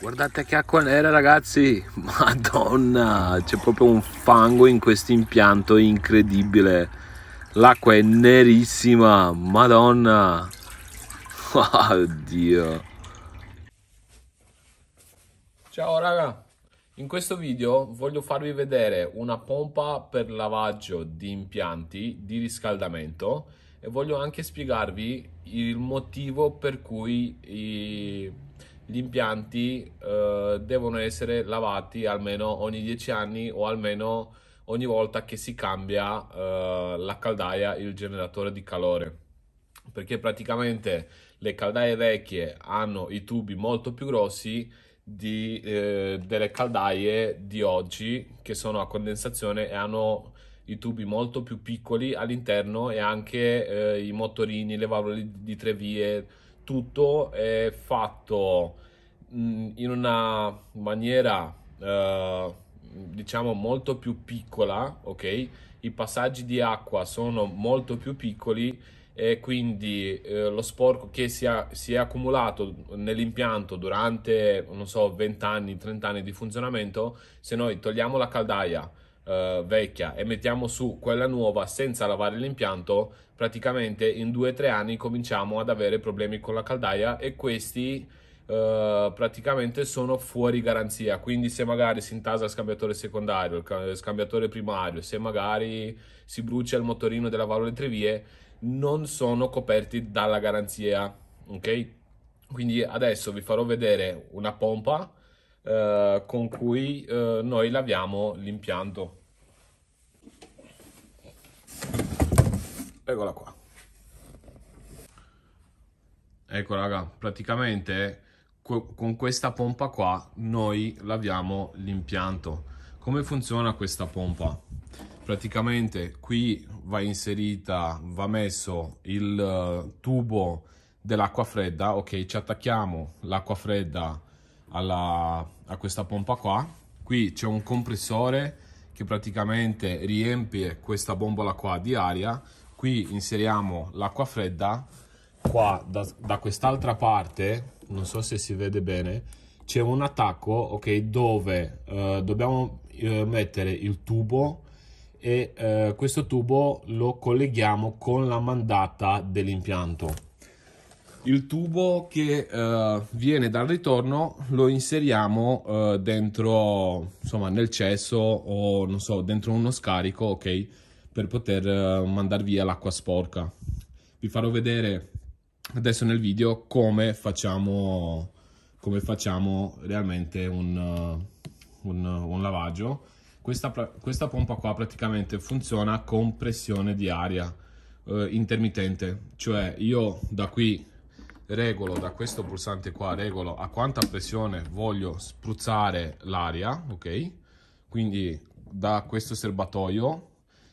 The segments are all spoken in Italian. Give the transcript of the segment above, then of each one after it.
Guardate che acqua nera, ragazzi, madonna, c'è proprio un fango in questo impianto incredibile, l'acqua è nerissima, madonna, oddio. Ciao raga, in questo video voglio farvi vedere una pompa per lavaggio di impianti di riscaldamento e voglio anche spiegarvi il motivo per cui gli impianti devono essere lavati almeno ogni 10 anni o almeno ogni volta che si cambia la caldaia, il generatore di calore, perché praticamente le caldaie vecchie hanno i tubi molto più grossi delle caldaie di oggi, che sono a condensazione e hanno i tubi molto più piccoli all'interno, e anche i motorini, le valvole di tre vie, tutto è fatto in una maniera diciamo molto più piccola, ok? I passaggi di acqua sono molto più piccoli e quindi lo sporco che si è accumulato nell'impianto durante, non so, 20 anni, 30 anni di funzionamento, se noi togliamo la caldaia vecchia e mettiamo su quella nuova senza lavare l'impianto, praticamente in 2-3 anni cominciamo ad avere problemi con la caldaia, e questi praticamente sono fuori garanzia. Quindi se magari si intasa il scambiatore secondario, il scambiatore primario, se magari si brucia il motorino della valvola di tre vie, non sono coperti dalla garanzia, ok? Quindi adesso vi farò vedere una pompa con cui noi laviamo l'impianto. Eccola qua. Ecco raga, praticamente con questa pompa qua noi laviamo l'impianto. Come funziona questa pompa? Praticamente qui va messo il tubo dell'acqua fredda, ok? Ci attacchiamo l'acqua fredda a questa pompa qua. Qui c'è un compressore che praticamente riempie questa bombola qua di aria. Qui inseriamo l'acqua fredda, qua da quest'altra parte, non so se si vede bene, c'è un attacco, ok, dove dobbiamo mettere il tubo, e questo tubo lo colleghiamo con la mandata dell'impianto. Il tubo che viene dal ritorno lo inseriamo dentro, insomma, nel cesso, o non so, dentro uno scarico, ok, per poter mandare via l'acqua sporca. Vi farò vedere adesso nel video come facciamo realmente un lavaggio. Questa pompa qua praticamente funziona con pressione di aria intermittente, cioè io da qui regolo, da questo pulsante qua regolo a quanta pressione voglio spruzzare l'aria, ok? Quindi da questo serbatoio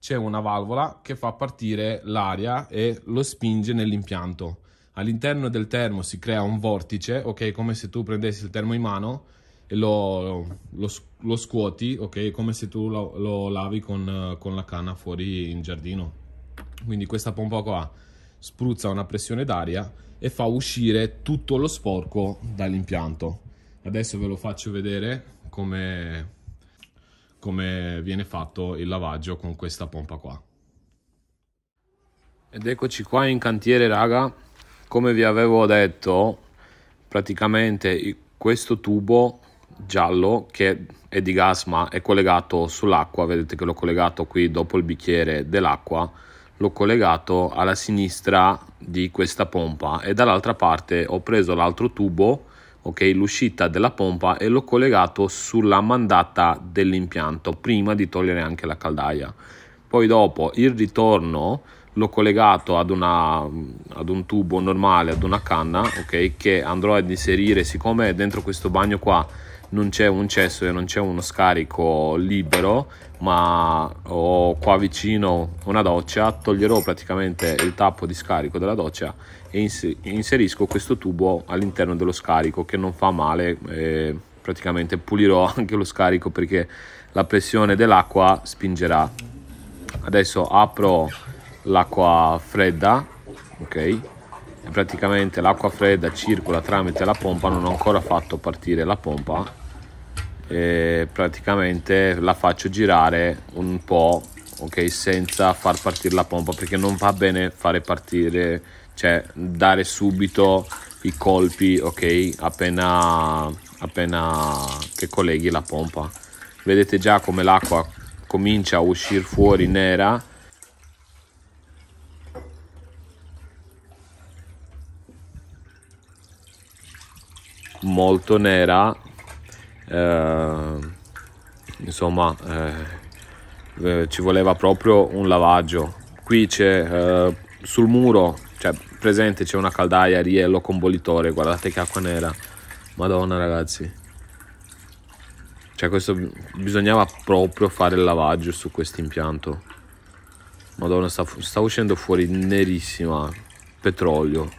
c'è una valvola che fa partire l'aria e lo spinge nell'impianto. All'interno del termo si crea un vortice, ok? Come se tu prendessi il termo in mano e lo scuoti, ok? Come se tu lo lavi con la canna fuori in giardino. Quindi questa pompa qua spruzza una pressione d'aria e fa uscire tutto lo sporco dall'impianto. Adesso ve lo faccio vedere come viene fatto il lavaggio con questa pompa qua. Ed eccoci qua in cantiere raga. Come vi avevo detto, praticamente questo tubo giallo, che è di gas ma è collegato sull'acqua, vedete che l'ho collegato qui dopo il bicchiere dell'acqua, l'ho collegato alla sinistra di questa pompa, e dall'altra parte ho preso l'altro tubo, ok, l'uscita della pompa, e l'ho collegato sulla mandata dell'impianto prima di togliere anche la caldaia. Poi dopo il ritorno l'ho collegato ad un tubo normale, ad una canna, ok, che andrò ad inserire. Siccome dentro questo bagno qua non c'è un cesso e non c'è uno scarico libero, ma ho qua vicino una doccia, toglierò praticamente il tappo di scarico della doccia e inserisco questo tubo all'interno dello scarico, che non fa male, praticamente pulirò anche lo scarico perché la pressione dell'acqua spingerà. Adesso apro l'acqua fredda, ok, e praticamente l'acqua fredda circola tramite la pompa. Non ho ancora fatto partire la pompa e praticamente la faccio girare un po', ok, senza far partire la pompa, perché non va bene fare partire, cioè dare subito i colpi, ok, appena che colleghi la pompa. Vedete già come l'acqua comincia a uscire fuori nera. Molto nera, insomma, ci voleva proprio un lavaggio. Qui c'è sul muro, cioè presente, c'è una caldaia Riello con bollitore. Guardate che acqua nera, madonna ragazzi, cioè questo bisognava proprio fare il lavaggio su questo impianto. Madonna, sta uscendo fuori nerissima, petrolio,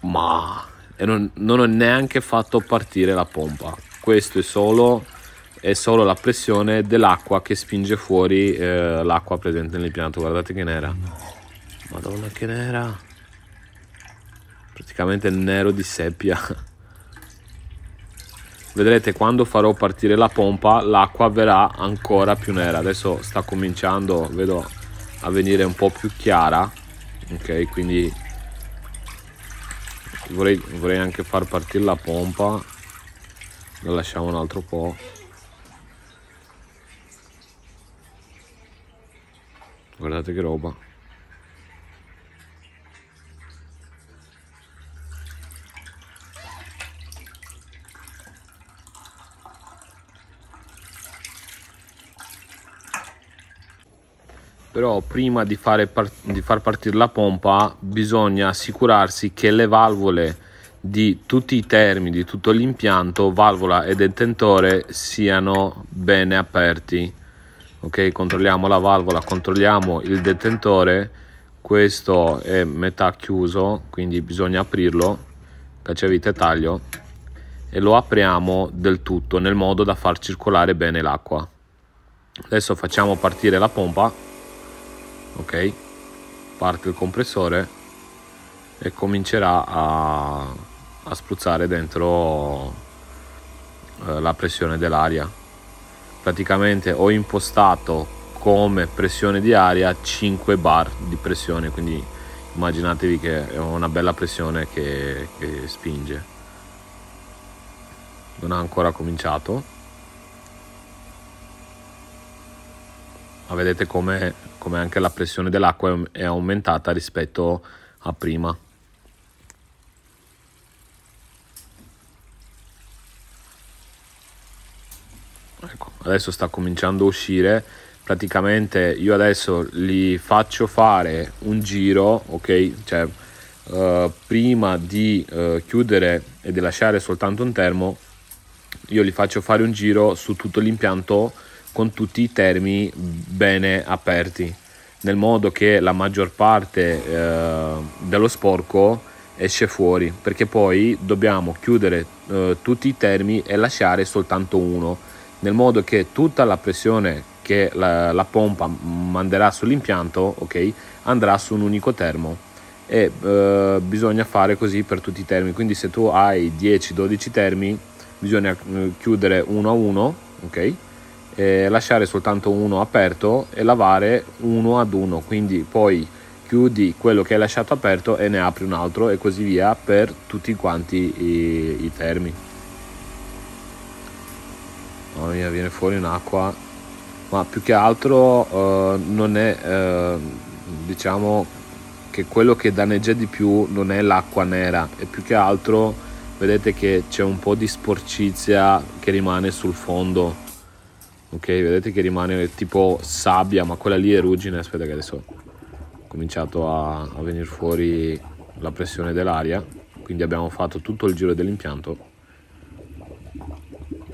ma e non ho neanche fatto partire la pompa. Questo è solo la pressione dell'acqua che spinge fuori l'acqua presente nell'impianto. Guardate che nera, madonna che nera, praticamente nero di seppia. Vedrete quando farò partire la pompa l'acqua verrà ancora più nera. Adesso sta cominciando, vedo, a venire un po' più chiara, ok, quindi vorrei anche far partire la pompa. La lasciamo un altro po'. Guardate che roba. Però prima di far partire la pompa bisogna assicurarsi che le valvole di tutti i termini, di tutto l'impianto, valvola e detentore, siano bene aperti. Ok, controlliamo la valvola, controlliamo il detentore. Questo è metà chiuso, quindi bisogna aprirlo, cacciavite taglio, e lo apriamo del tutto nel modo da far circolare bene l'acqua. Adesso facciamo partire la pompa. Ok, parte il compressore e comincerà a spruzzare dentro la pressione dell'aria. Praticamente ho impostato come pressione di aria 5 bar di pressione, quindi immaginatevi che è una bella pressione che spinge. Non ha ancora cominciato. Ma vedete come anche la pressione dell'acqua è aumentata rispetto a prima. Ecco, adesso sta cominciando a uscire. Praticamente io adesso li faccio fare un giro, ok? Cioè, prima di chiudere e di lasciare soltanto un termo, io li faccio fare un giro su tutto l'impianto con tutti i termini bene aperti, nel modo che la maggior parte dello sporco esce fuori, perché poi dobbiamo chiudere tutti i termini e lasciare soltanto uno, nel modo che tutta la pressione che la pompa manderà sull'impianto, ok, andrà su un unico termo. E bisogna fare così per tutti i termini. Quindi se tu hai 10-12 termini bisogna chiudere uno a uno, ok, e lasciare soltanto uno aperto e lavare uno ad uno, quindi poi chiudi quello che hai lasciato aperto e ne apri un altro, e così via per tutti quanti i termini. Mamma mia, viene fuori un'acqua, ma più che altro non è, diciamo che quello che danneggia di più non è l'acqua nera, è più che altro, vedete che c'è un po' di sporcizia che rimane sul fondo. Ok, vedete che rimane tipo sabbia, ma quella lì è ruggine. Aspetta che adesso ho cominciato a venire fuori la pressione dell'aria, quindi abbiamo fatto tutto il giro dell'impianto.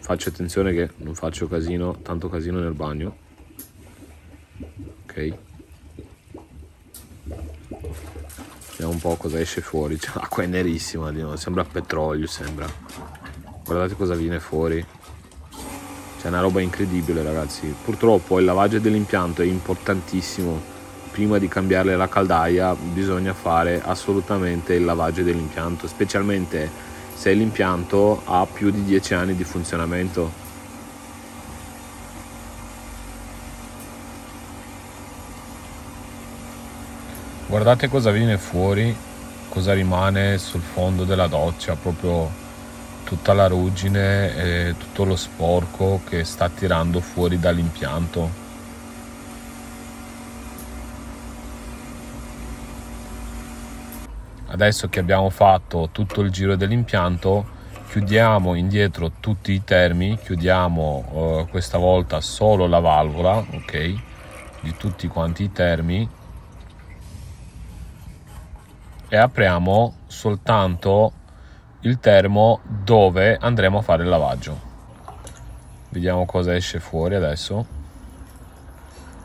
Faccio attenzione che non faccio casino, tanto casino nel bagno. Ok, vediamo un po' cosa esce fuori. Cioè, l'acqua è nerissima, sembra petrolio, sembra. Guardate cosa viene fuori. C'è una roba incredibile, ragazzi. Purtroppo il lavaggio dell'impianto è importantissimo, prima di cambiare la caldaia bisogna fare assolutamente il lavaggio dell'impianto, specialmente se l'impianto ha più di 10 anni di funzionamento. Guardate cosa viene fuori, cosa rimane sul fondo della doccia, proprio tutta la ruggine e tutto lo sporco che sta tirando fuori dall'impianto. Adesso che abbiamo fatto tutto il giro dell'impianto, chiudiamo indietro tutti i termi, chiudiamo questa volta solo la valvola, ok, di tutti quanti i termi, e apriamo soltanto il termo dove andremo a fare il lavaggio. Vediamo cosa esce fuori adesso.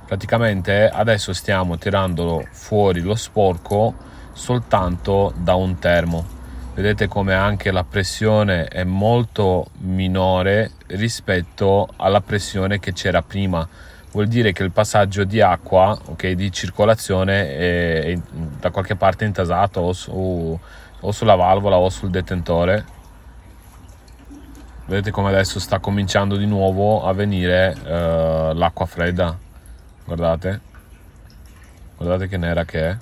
Praticamente adesso stiamo tirando fuori lo sporco soltanto da un termo. Vedete come anche la pressione è molto minore rispetto alla pressione che c'era prima. Vuol dire che il passaggio di acqua, okay, di circolazione è da qualche parte intasato o sulla valvola o sul detentore. Vedete come adesso sta cominciando di nuovo a venire l'acqua fredda. Guardate, guardate che nera che è.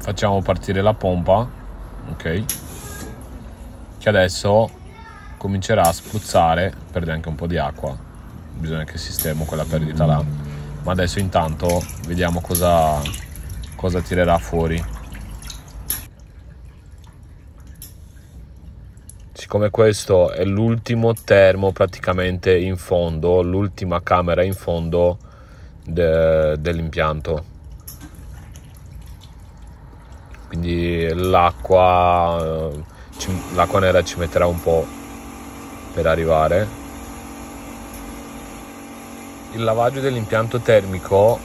Facciamo partire la pompa, ok, che adesso comincerà a spruzzare. Perde anche un po' di acqua, bisogna che sistemo quella perdita là, ma adesso intanto vediamo cosa tirerà fuori. Siccome questo è l'ultimo termo praticamente in fondo, l'ultima camera in fondo dell'impianto, quindi l'acqua nera ci metterà un po' per arrivare. Il lavaggio dell'impianto termico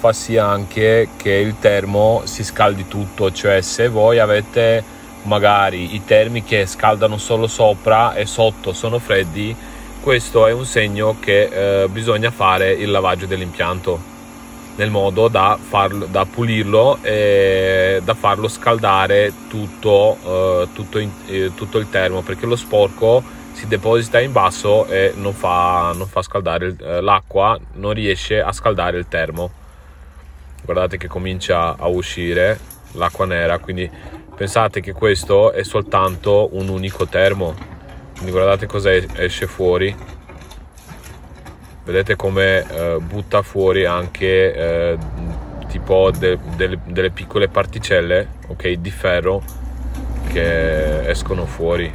fa sì anche che il termo si scaldi tutto, cioè se voi avete magari i termi che scaldano solo sopra e sotto sono freddi, questo è un segno che bisogna fare il lavaggio dell'impianto nel modo da pulirlo e da farlo scaldare tutto il termo, perché lo sporco si deposita in basso e non fa scaldare l'acqua, non riesce a scaldare il termo. Guardate che comincia a uscire l'acqua nera, quindi pensate che questo è soltanto un unico termo, quindi guardate cosa esce fuori. Vedete come butta fuori anche tipo delle piccole particelle, ok, di ferro che escono fuori.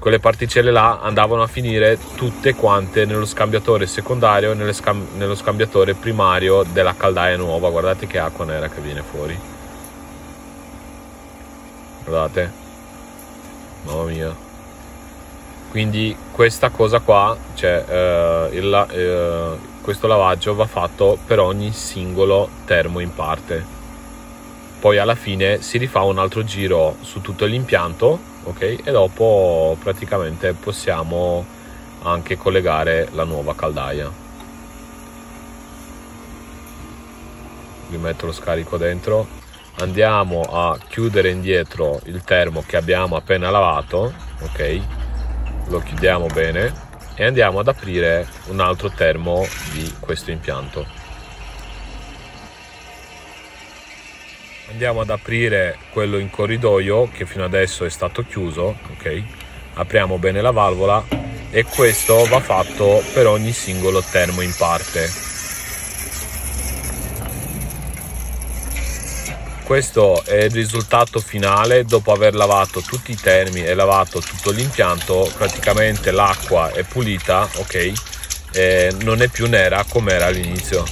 Quelle particelle là andavano a finire tutte quante nello scambiatore secondario e nello scambiatore primario della caldaia nuova. Guardate che acqua nera che viene fuori. Guardate. Mamma mia. Quindi questa cosa qua, cioè questo lavaggio va fatto per ogni singolo termo in parte. Poi alla fine si rifà un altro giro su tutto l'impianto, ok? E dopo praticamente possiamo anche collegare la nuova caldaia. Rimetto lo scarico dentro. Andiamo a chiudere indietro il termo che abbiamo appena lavato, ok? Lo chiudiamo bene e andiamo ad aprire un altro termo di questo impianto. Andiamo ad aprire quello in corridoio che fino adesso è stato chiuso, ok? Apriamo bene la valvola e questo va fatto per ogni singolo termo in parte. Questo è il risultato finale dopo aver lavato tutti i termi e lavato tutto l'impianto. Praticamente l'acqua è pulita, ok, e non è più nera come era all'inizio.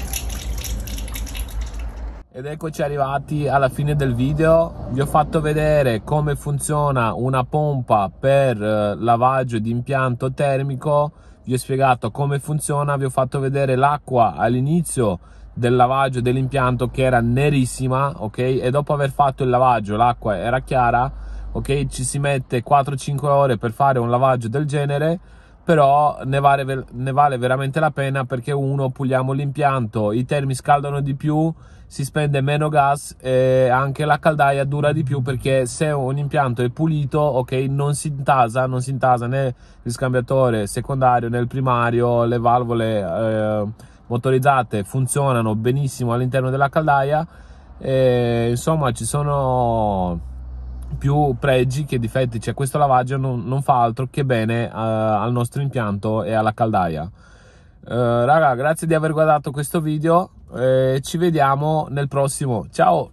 Ed eccoci arrivati alla fine del video. Vi ho fatto vedere come funziona una pompa per lavaggio di impianto termico, vi ho spiegato come funziona, vi ho fatto vedere l'acqua all'inizio del lavaggio dell'impianto che era nerissima, ok, e dopo aver fatto il lavaggio l'acqua era chiara, ok. Ci si mette 4-5 ore per fare un lavaggio del genere, però ne vale veramente la pena, perché uno, puliamo l'impianto, i termi scaldano di più, si spende meno gas e anche la caldaia dura di più, perché se un impianto è pulito, ok, non si intasa né il scambiatore secondario né il primario, le valvole motorizzate funzionano benissimo all'interno della caldaia e, insomma, ci sono più pregi che difetti, cioè questo lavaggio non fa altro che bene al nostro impianto e alla caldaia. Raga, grazie di aver guardato questo video, ci vediamo nel prossimo, ciao!